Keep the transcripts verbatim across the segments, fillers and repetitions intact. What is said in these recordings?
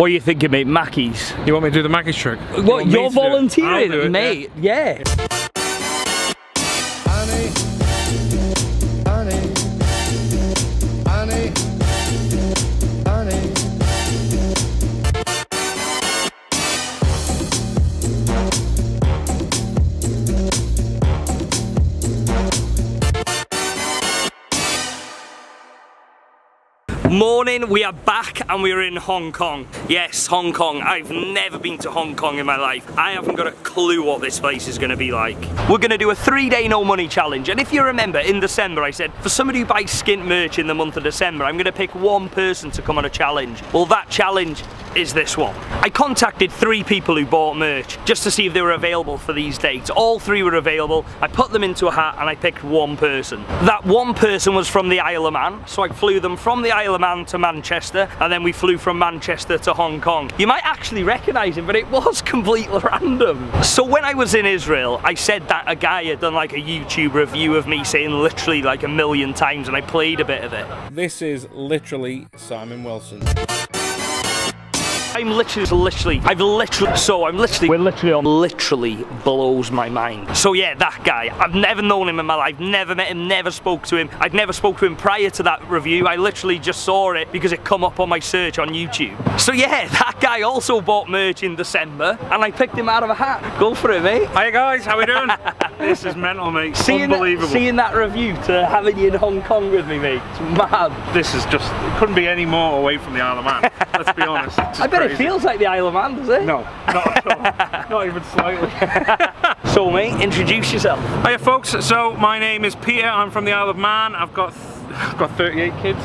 What are you thinking, mate? Mackey's? You want me to do the Mackey's trick? What? You You're volunteering, it, mate. Yeah. yeah. Annie. Annie. Annie. Annie. Morning, we are back and we are in Hong Kong. Yes, Hong Kong. I've never been to Hong Kong in my life. I haven't got a clue what this place is going to be like. We're going to do a three-day no money challenge, and if you remember, in December I said, for somebody who buys skint merch in the month of December, I'm going to pick one person to come on a challenge. Well, that challenge is this one. I contacted three people who bought merch just to see if they were available for these dates. All three were available. I put them into a hat and I picked one person. That one person was from the Isle of Man, so I flew them from the Isle of Man to Manchester, and then we flew from Manchester to Hong Kong. You might actually recognise him, but it was completely random. So when I was in Israel, I said that a guy had done like a YouTube review of me saying literally like a million times, and I played a bit of it. This is literally Simon Wilson. I'm literally, literally, I've literally, so I'm literally, we're literally on, literally blows my mind. So yeah, that guy, I've never known him in my life, never met him, never spoke to him. I'd never spoke to him prior to that review. I literally just saw it because it come up on my search on YouTube. So yeah, that guy also bought merch in December and I picked him out of a hat. Go for it, mate. Hey guys, how we doing? This is mental, mate. Seeing Unbelievable. That, seeing that review to having you in Hong Kong with me, mate, it's mad. This is just, it couldn't be any more away from the Isle of Man, let's be honest. It feels like the Isle of Man, does it? No, not at all. Not even slightly. So, mate, introduce yourself. Hiya, folks. So, my name is Peter. I'm from the Isle of Man. I've got, th I've got thirty-eight kids.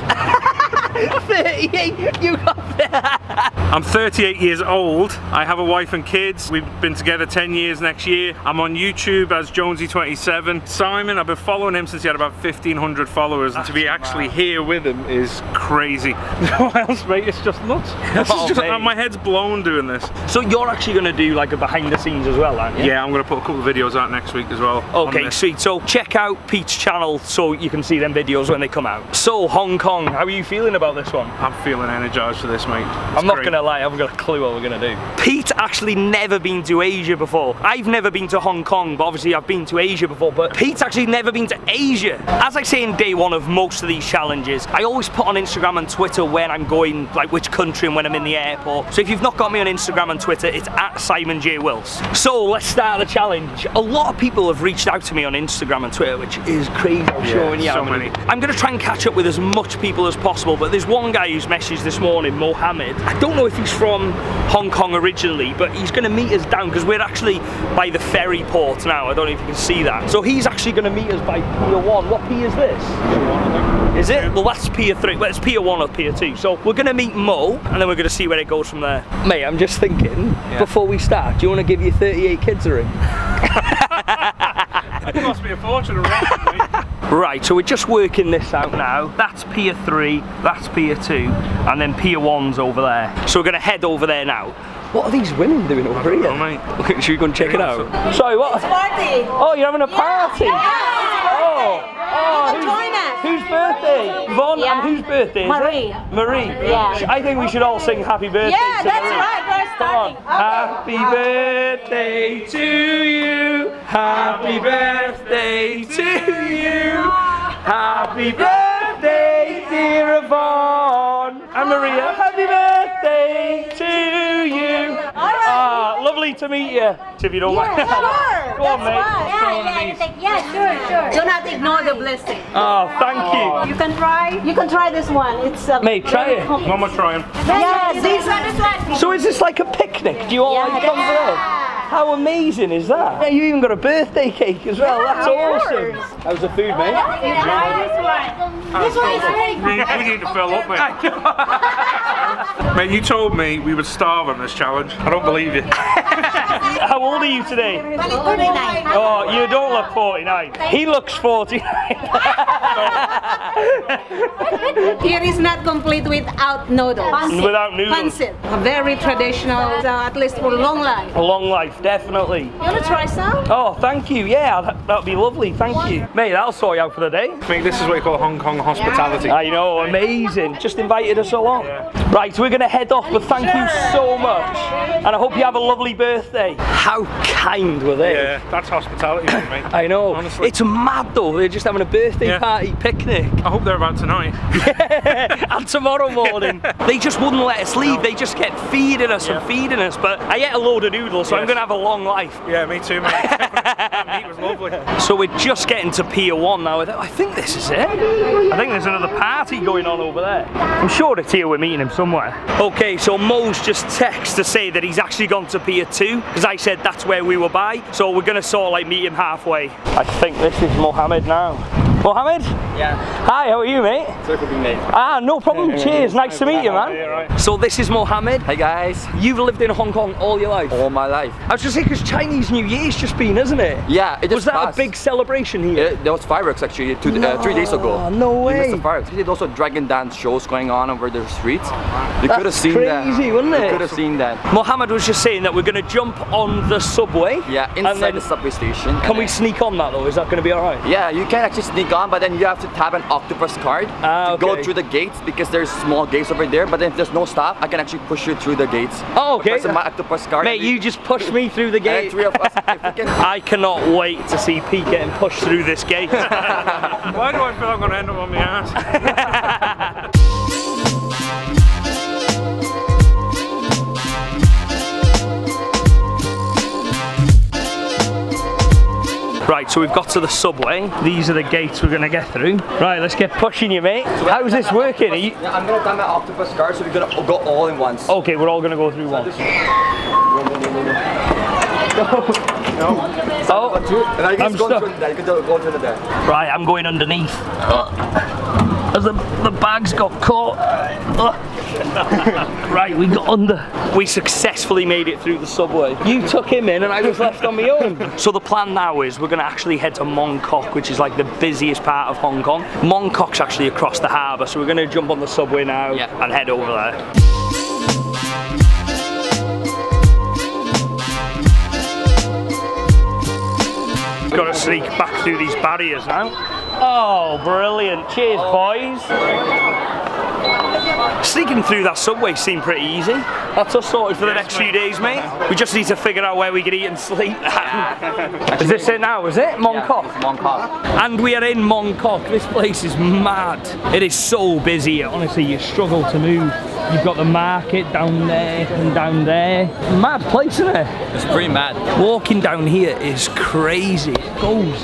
thirty-eight? You got that? I'm thirty-eight years old. I have a wife and kids. We've been together ten years next year. I'm on YouTube as Jonesy twenty-seven. Simon, I've been following him since he had about fifteen hundred followers. That's and to be actually mad. Here with him is crazy. What else, mate? It's just nuts. It's oh, just, my head's blown doing this. So you're actually going to do like a behind the scenes as well, aren't you? Yeah, I'm going to put a couple of videos out next week as well. Okay, sweet. So check out Pete's channel so you can see them videos when they come out. So Hong Kong, how are you feeling about this one? I'm feeling energised for this, mate. It's I'm not going to lie, I haven't got a clue what we're going to do. Pete's actually never been to Asia before. I've never been to Hong Kong, but obviously I've been to Asia before, but Pete's actually never been to Asia. As I say in day one of most of these challenges, I always put on Instagram and Twitter when I'm going, like which country and when I'm in the airport. So if you've not got me on Instagram and Twitter, it's at Simon J. Wills. So let's start the challenge. A lot of people have reached out to me on Instagram and Twitter, which is crazy. I'm showing you how many. I'm going to try and catch up with as much people as possible, but there's one guy who's messaged this morning, Mohammed. I don't know if he's from Hong Kong originally, but he's going to meet us down because we're actually by the ferry port now. I don't know if you can see that. So he's actually going to meet us by Pier one. What P is this? Is it? Well, that's Pier three. Well, it's Pier one or Pier two. So we're going to meet Mo, and then we're going to see where it goes from there. Mate, I'm just thinking, yeah. Before we start, do you want to give your thirty-eight kids a ring? It must be a fortune around, mate. Right, so we're just working this out now. That's Pier three, that's Pier two, and then Pier one's over there. So we're going to head over there now. What are these women doing over here? Know, mate. Should we go and check it out? Sorry, what? It's a party. Oh, you're having a party? Yeah, yeah. Oh. Oh, who's, whose birthday? Vaughn, yeah. And whose birthday is Marie. It? Marie. Yeah. I think we should all sing happy birthday. Yeah, to that's Marie. Right. We're starting. Okay. Happy wow. birthday to you. Happy birthday to you. Happy birthday, dear Vaughn and Maria. Happy birthday to you. Ah, lovely to meet you. If you don't want, yeah, sure. Go on, mate. Yeah, yeah, think, yeah, sure, sure. Do not ignore the blessing. Oh, thank you. You can try. You can try this one. It's a mate. Try it. Complex. Mama, try it. Yes, this one is like. So is this like a picnic? Do you all yeah, like come yeah. How amazing is that? Yeah, you even got a birthday cake as well. Yeah, that's awesome. That was the food, mate. Yeah, yeah. Try this one. This one is very good. We need to fill up, mate. Mate, you told me we would starve on this challenge. I don't believe you. How old are you today? forty-nine. Oh, you don't look forty-nine. He looks forty-nine. Here is not complete without noodles. Pancit. Without noodles. Pancit. Very traditional, so at least for long life. A long life, definitely. You want to try some? Oh, thank you. Yeah, that would be lovely. Thank what? You. Mate, that'll sort you out for the day. Mate, this is what you call Hong Kong hospitality. Yeah. I know, amazing. Just invited us along. Yeah. Right, so we're going to head off, but thank you so much. And I hope you have a lovely birthday. How kind were they? Yeah, that's hospitality for me. I know. Honestly. It's mad though, they're just having a birthday yeah. party picnic. I hope they're about tonight. Yeah, and tomorrow morning. They just wouldn't let us leave, no. They just kept feeding us yeah. and feeding us. But I ate a load of noodles, so yes. I'm going to have a long life. Yeah, me too, mate. Meat was lovely. So we're just getting to Pier one now. I think this is it. I think there's another party going on over there. I'm sure it's here, we're meeting him somewhere. Okay, so Mo's just texted to say that he's actually gone to Pier two, because I said that's where we were by. So we're going to sort of like meet him halfway. I think this is Mohammed now. Mohammed? Yeah. Hi, how are you, mate? So good to meet you. Ah, no problem. Yeah, cheers. Yeah, nice to meet you, man. Yeah, right. So this is Mohammed. Hey, guys. You've lived in Hong Kong all your life? All my life. I was just saying, because Chinese New Year's just been, isn't it? Yeah, it just Was that passed. a big celebration here? It, there was fireworks, actually, two, no, uh, three days ago. No way. You missed the There's also dragon dance shows going on over the streets. You could have seen crazy, that. crazy, wouldn't it? You could have seen that. Mohammed was just saying that we're going to jump on the subway. Yeah, inside the subway station. Can and we then... sneak on that, though? Is that going to be all right? Yeah, you can actually sneak on. But then you have to tap an octopus card ah, to okay. go through the gates, because there's small gates over there. But then if there's no stop, I can actually push you through the gates. Oh, okay. Press my octopus card. Mate, you, you just push me through the gate. Three of us, if we can. I cannot wait to see Pete getting pushed through this gate. Why do I feel I'm gonna end up on my ass? Right, so we've got to the subway. These are the gates we're going to get through. Right, let's get pushing you, mate. So how's this working? Octopus, you... yeah, I'm going to time my octopus card, so we're going to go all in once. Okay, we're all going to go through so once. This... no. no. So oh, through, and I can I'm stuck. Through there. You can go through there. Right, I'm going underneath. Uh, as the, the bags got caught. Uh, right, we got under. We successfully made it through the subway. You took him in and I was left on my own. So the plan now is we're going to actually head to Mong Kok, which is like the busiest part of Hong Kong. Mong Kok's actually across the harbour, so we're going to jump on the subway now yeah. and head over there. Got to sneak back through these barriers now. Oh, brilliant. Cheers, boys. Sneaking through that subway seemed pretty easy. That's us sorted for the next few days, mate. We just need to figure out where we can eat and sleep. Is this it now, is it? Mong Kok? Yeah, Mong Kok. And we are in Mong Kok. This place is mad. It is so busy. Honestly, you struggle to move. You've got the market down there and down there. Mad place, isn't it? It's pretty mad. Walking down here is crazy. It goes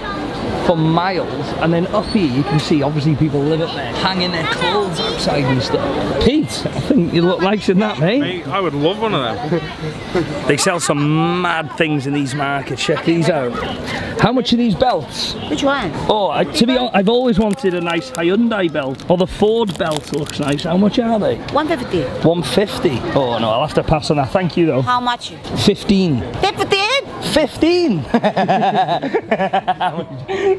for miles, and then up here you can see obviously people live up there, hanging their clothes outside and stuff. Pete, I think you look nicer than that, mate. mate. I would love one of them. They sell some mad things in these markets. Check these out. How much are these belts? Which one? Oh, I, to be honest, I've always wanted a nice Hyundai belt, or the Ford belt looks nice. How much are they? one fifty. one fifty. Oh no, I'll have to pass on that. Thank you though. How much? Fifteen. Fifteen. Fifteen.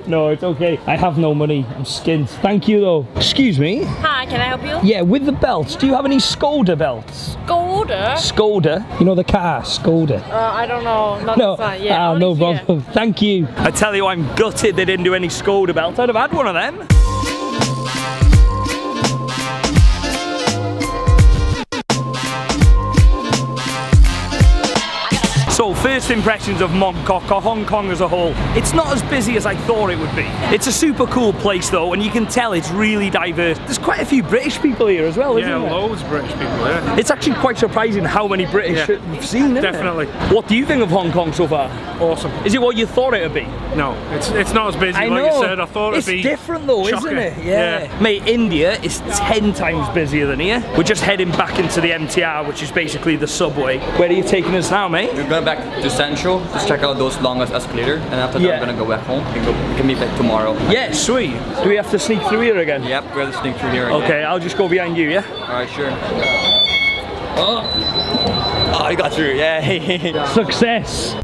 No, it's okay. I have no money. I'm skint. Thank you though. Excuse me. Hi, can I help you? Yeah, with the belts. Do you have any Skoda belts? Skoda. Skoda. You know the car, Skoda. Uh, I don't know. Not no. That, yeah. Ah, no problem. Here. Thank you. I tell you, I'm gutted they didn't do any Skoda belts. I'd have had one of them. So first impressions of Mong Kok, or Hong Kong as a whole. It's not as busy as I thought it would be. It's a super cool place though, and you can tell it's really diverse. There's quite a few British people here as well, isn't there? Yeah, loads of British people here. Yeah. It's actually quite surprising how many British yeah. we've seen, isn't Definitely. It? What do you think of Hong Kong so far? Awesome. Is it what you thought it would be? No, it's it's not as busy I like know. you said. I thought it would be It's different though, shocking. isn't it? Yeah. yeah. Mate, India is ten times busier than here. We're just heading back into the M T R, which is basically the subway. Where are you taking us now, mate? We're going back to Central, just check out those longest escalator, and after that yeah. we're gonna go back home and go, we can meet back tomorrow. Yeah, sweet. Do we have to sneak through here again? Yep, we have to sneak through here again. Okay, I'll just go behind you, yeah? Alright, sure. Oh, oh I got through, yay! Success!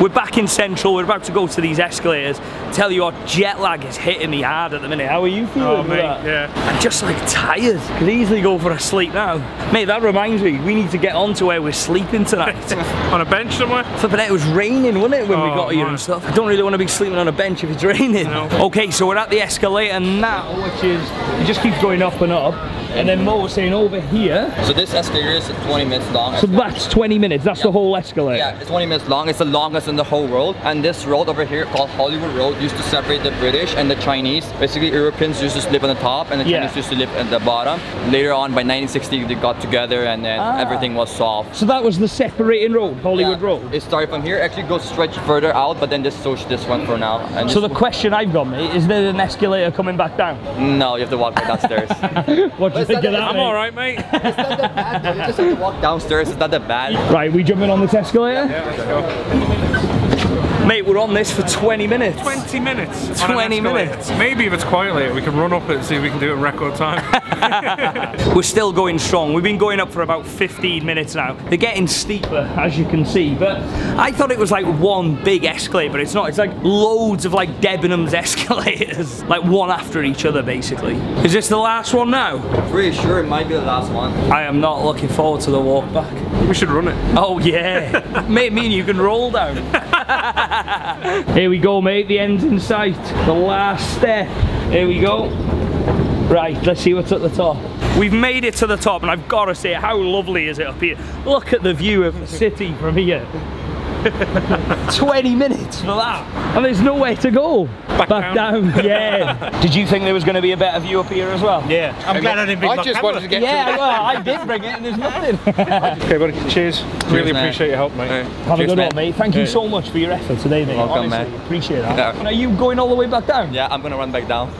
We're back in Central, we're about to go to these escalators. Tell you what, jet lag is hitting me hard at the minute. How are you feeling? Oh, mate, that? Yeah. I'm just like tired. Could easily go for a sleep now. Mate, that reminds me, we need to get on to where we're sleeping tonight. On a bench somewhere? Flipping it, it was raining, wasn't it, when oh, we got here and stuff. I don't really want to be sleeping on a bench if it's raining. No. Okay, so we're at the escalator now, which is, it just keeps going up and up. And then Mo was saying over here. So this escalator is twenty minutes long. So that's twenty minutes, that's yeah. the whole escalator. Yeah, it's twenty minutes long, it's the longest in the whole world. And this road over here called Hollywood Road used to separate the British and the Chinese. Basically Europeans used to live on the top and the yeah. Chinese used to live at the bottom. Later on by nineteen sixty they got together and then ah. everything was solved. So that was the separating road, Hollywood yeah. Road? It started from here, actually goes stretch further out but then just switch this one for now. And so the question I've got, mate, is there an escalator coming back down? No, you have to walk back downstairs. What That that I'm alright, mate. It's not that bad though, you just have to walk downstairs, it's not that bad. Right, we jumping on this escalator? Yeah, let's go. Mate, we're on this for twenty minutes. twenty minutes? twenty minutes. Maybe if it's quiet later, we can run up it and see if we can do it in record time. We're still going strong, we've been going up for about fifteen minutes now. They're getting steeper, as you can see, but I thought it was like one big escalator, but it's not. It's like loads of like Debenhams escalators, like one after each other, basically. Is this the last one now? Pretty sure it might be the last one. I am not looking forward to the walk back. We should run it. Oh yeah. Mate, me and you can roll down. Here we go, mate, the end's in sight. The last step. Here we go. Right, let's see what's at the top. We've made it to the top and I've got to say, how lovely is it up here? Look at the view of the city from here. twenty minutes for that. And there's nowhere to go. Back, Back down. down. Yeah. Did you think there was going to be a better view up here as well? Yeah. I'm, I'm glad I didn't bring I just wanted to get Yeah, to well, I did bring it and there's nothing. Okay, buddy. Cheers. Cheers really man. Appreciate your help, mate. Right. Have Cheers, a good man. one, mate. Thank you yeah. so much for your effort today, mate. Welcome, Honestly, man. Appreciate that. Yeah. And are you going all the way back down? Yeah, I'm going to run back down.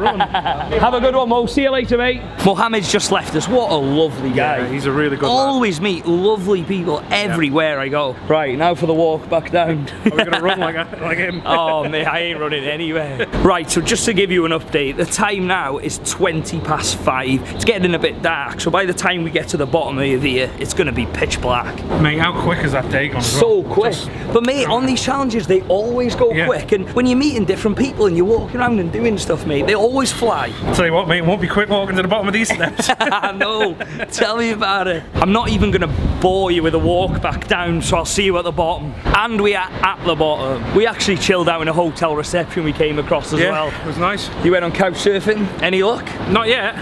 run. Have a good one, Mo. See you later, mate. Mohammed's just left us. What a lovely guy. Yeah, he's a really good guy. Always lad. meet lovely people everywhere yeah. I go. Right, now for the walk back down. Are we going to run like, I, like him? Oh, mate, I ain't running anywhere. Right, so just to give you an update, the time now is twenty past five. It's getting a bit dark, so by the time we get to the bottom of here, it's going to be pitch black. Mate, how quick has that day gone? So well? quick. Just... But mate, on these challenges, they always go yeah. quick, and when you're meeting different people and you're walking around and doing stuff, mate, they always fly. I'll tell you what, mate, it won't be quick walking to the bottom of these steps. I know. Tell me about it. I'm not even going to bore you with a walk back down, so I'll see you at the bottom. And we are at the bottom. We actually chilled out in a hotel reception we came across as yeah, well. It was nice. You went on couch surfing? Any luck? Not yet.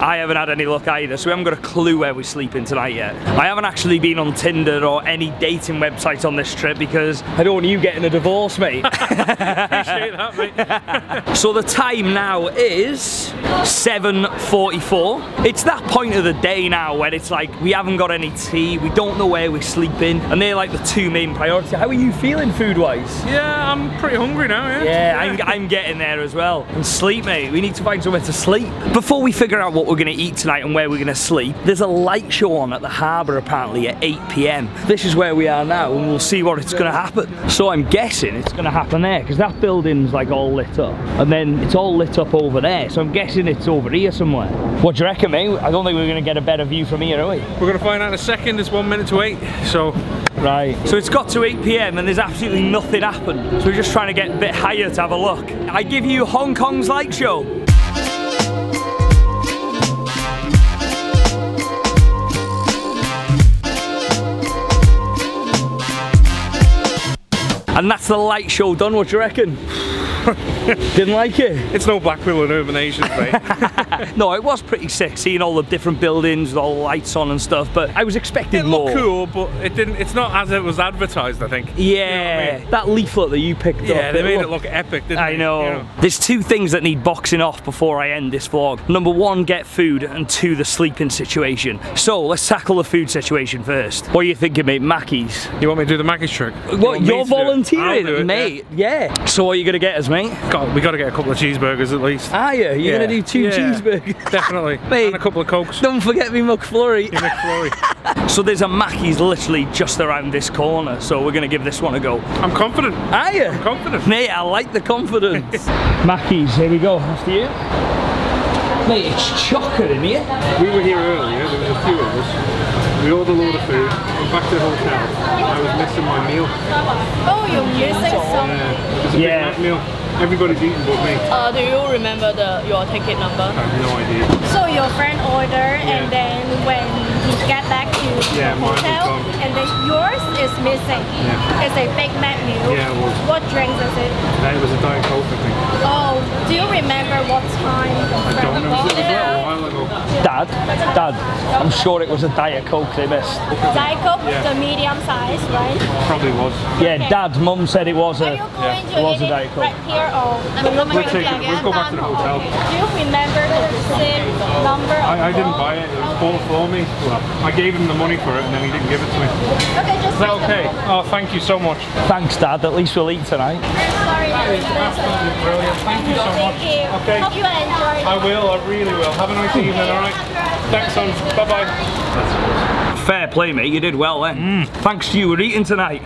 I haven't had any luck either, so we haven't got a clue where we're sleeping tonight yet. I haven't actually been on Tinder or any dating websites on this trip because I don't want you getting a divorce, mate. Appreciate that, mate. So the time now is seven forty-four. It's that point of the day now when it's like we haven't got any tea, we don't know where we're sleeping, and they're like the two main priorities. How are you feeling food-wise? Yeah, I'm pretty hungry now, yeah. Yeah, yeah. I'm, I'm getting there as well. And sleep, mate. We need to find somewhere to sleep. Before we figure out what we're going to eat tonight and where we're going to sleep, there's a light show on at the harbour, apparently, at eight p m. This is where we are now, and we'll see what it's going to happen. So I'm guessing it's going to happen there, because that building's, like, all lit up. And then it's all lit up over there, so I'm guessing it's over here somewhere. What do you reckon, mate? I don't think we're going to get a better view from here, are we? We're going to find out in a second. It's one minute to eight, so... Right. So it's got to eight p m and there's absolutely nothing happened. So we're just trying to get a bit higher to have a look. I give you Hong Kong's light show. And that's the light show done, what do you reckon? Didn't like it. It's no Blackpool and urban Asians, mate. No, it was pretty sick seeing all the different buildings with all the lights on and stuff, but I was expecting it more. It looked cool, but it didn't, it's not as it was advertised, I think. Yeah, you know what I mean? That leaflet that you picked yeah, up. Yeah, they made look, it look epic, didn't I they? I know. You know. There's two things that need boxing off before I end this vlog. Number one, get food, and two, the sleeping situation. So, let's tackle the food situation first. What are you thinking, mate? Mackey's? You want me to do the Mackey's trick? What, you you're volunteering, it, mate. Yeah. yeah. So what are you going to get us, mate? God, we got to get a couple of cheeseburgers at least. Are you? You're yeah. going to do two yeah, cheeseburgers? Definitely. Mate, and a couple of Cokes. Don't forget me McFlurry. Your McFlurry. So there's a Mackey's literally just around this corner, so we're going to give this one a go. I'm confident. Are you? I'm confident. Mate, I like the confidence. Mackey's, here we go. After you. Mate, it's chocker in here. We were here earlier, there was a few of us. We ordered all the food, went back to the hotel, and I was missing my meal. Oh, you're missing some? Yeah, it was a yeah. big meal. Everybody's eating but me. Uh, do you remember the your ticket number? I have no idea. So your friend ordered, yeah. and then when he got back to yeah, the hotel, and then yours is missing. Yeah. It's a Big Mac meal. Yeah, it was. What drinks is it? It was a Diet Coke, I think. Oh, do you remember what time? I don't know. It was a while ago. Dad, Dad, I'm sure it was a Diet Coke they missed. Diet Coke was yeah. the medium size, right? Probably was. Yeah, okay. Dad, Mum said it was a, yeah. it was a Diet Coke. Right here or we'll, we'll, take it. we'll go back to the hotel. Do you remember the same number? I, I didn't buy it. It was bought for me. Well, I gave him the money for it and then he didn't give it to me. Okay, just Is that okay? Oh, thank you so much. Thanks, Dad. At least we'll eat tonight. Sorry, that was absolutely brilliant. Thank you so much. Thank you. Okay. Hope you enjoy it. I will. I really will. Have a nice evening. All right. Thanks, son. Bye bye. Fair play, mate. You did well then. Mm. Thanks to you, we're eating tonight.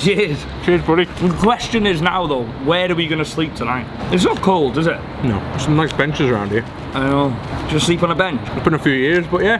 Cheers. Cheers, buddy. The question is now, though, where are we going to sleep tonight? It's not cold, is it? No. There's some nice benches around here. I know. Just sleep on a bench. It's been a few years, but yeah.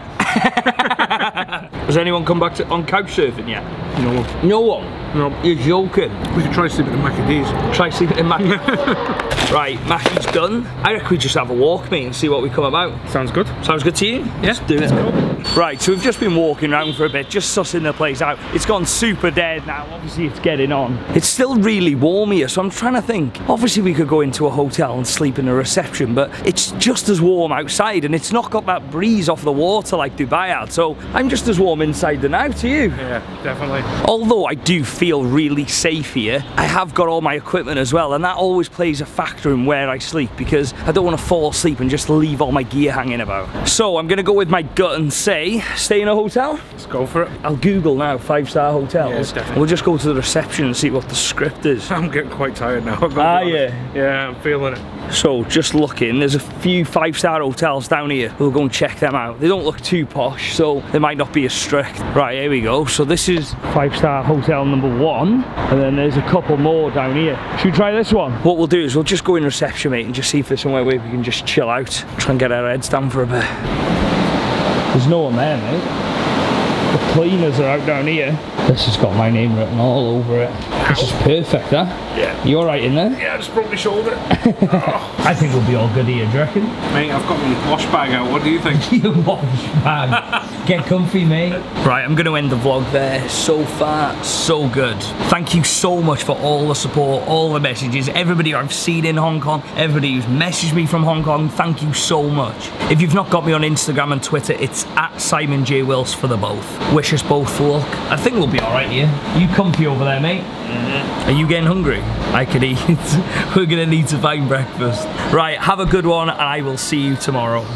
Has anyone come back to on couch surfing yet? No one. No one? No. You're joking. We could try sleeping in Mackie's. Try sleeping in Mackie's. Right, Mackie's done. I reckon we just have a walk, mate, and see what we come about. Sounds good. Sounds good to you? Yeah. Let's do it. Cool. Right, so we've just been walking around for a bit, just sussing the place out. It's gone super dead now. Obviously, it's getting on. It's still really warm here, so I'm trying to think. Obviously, we could go into a hotel and sleep in a reception, but it's just as warm outside, and it's not got that breeze off the water like Dubai had, so I'm just as warm inside than out to you. Yeah, definitely. Although I do feel really safe here, I have got all my equipment as well, and that always plays a factor in where I sleep, because I don't want to fall asleep and just leave all my gear hanging about. So I'm going to go with my gut and say, stay in a hotel? Let's go for it. I'll Google now, five-star hotels. Yeah, we'll just go to the reception and see what the script is. I'm getting quite tired now. Ah, yeah. Yeah, I'm feeling it. So, just looking, there's a few five-star hotels down here. We'll go and check them out. They don't look too posh, so they might not be as strict. Right, here we go. So this is five-star hotel number one, and then there's a couple more down here. Should we try this one? What we'll do is we'll just go in reception, mate, and just see if there's somewhere where we can just chill out. Try and get our heads down for a bit. There's no one there, mate. The cleaners are out down here. This has got my name written all over it. Ow. This is perfect, huh? Yeah. You alright in there? Yeah, I just broke my shoulder. Oh. I think we'll be all good here, do you reckon? Mate, I've got my wash bag out, what do you think? Your wash bag? Get comfy, mate. Right, I'm going to end the vlog there. So far, so good. Thank you so much for all the support, all the messages, everybody I've seen in Hong Kong, everybody who's messaged me from Hong Kong, thank you so much. If you've not got me on Instagram and Twitter, it's at Simon J. Wills for the both. Wish us both luck. I think we'll be alright here. You comfy over there, mate? Mm-hmm. Are you getting hungry? I could eat. We're gonna need to find breakfast. Right, have a good one and I will see you tomorrow.